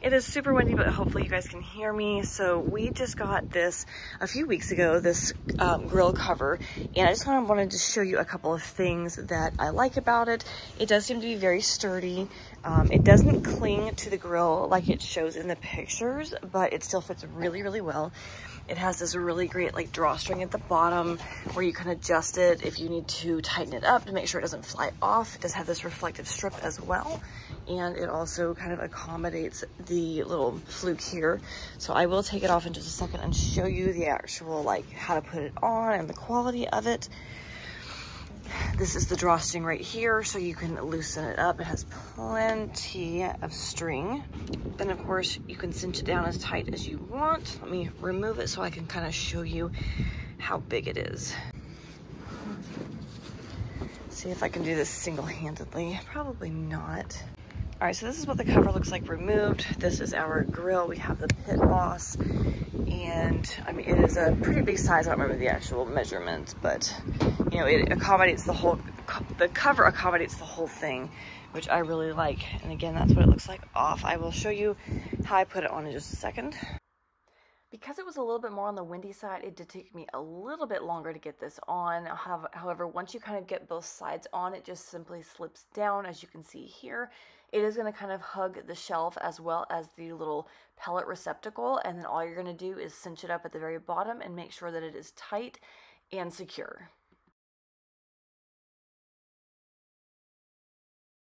It is super windy, but hopefully you guys can hear me. So we just got this a few weeks ago, this grill cover, and I just kind of wanted to show you a couple of things that I like about it. It does seem to be very sturdy. It doesn't cling to the grill like it shows in the pictures, but it still fits really, really well. It has this really great like drawstring at the bottom where you can adjust it if you need to tighten it up to make sure it doesn't fly off. It does have this reflective strip as well, and it also kind of accommodates the little fluke here. So I will take it off in just a second and show you the actual like how to put it on and the quality of it. This is the drawstring right here, so you can loosen it up. It has plenty of string. Then, of course, you can cinch it down as tight as you want. Let me remove it so I can kind of show you how big it is. See if I can do this single-handedly. Probably not. All right, so this is what the cover looks like removed. This is our grill. We have the Pit Boss, and I mean, it is a pretty big size. I don't remember the actual measurements, but you know, it accommodates the whole, the cover accommodates the whole thing, which I really like. And again, that's what it looks like off. I will show you how I put it on in just a second. Because it was a little bit more on the windy side, it did take me a little bit longer to get this on. However, once you kind of get both sides on, it just simply slips down, as you can see here. It is going to kind of hug the shelf as well as the little pellet receptacle, and then all you're going to do is cinch it up at the very bottom and make sure that it is tight and secure.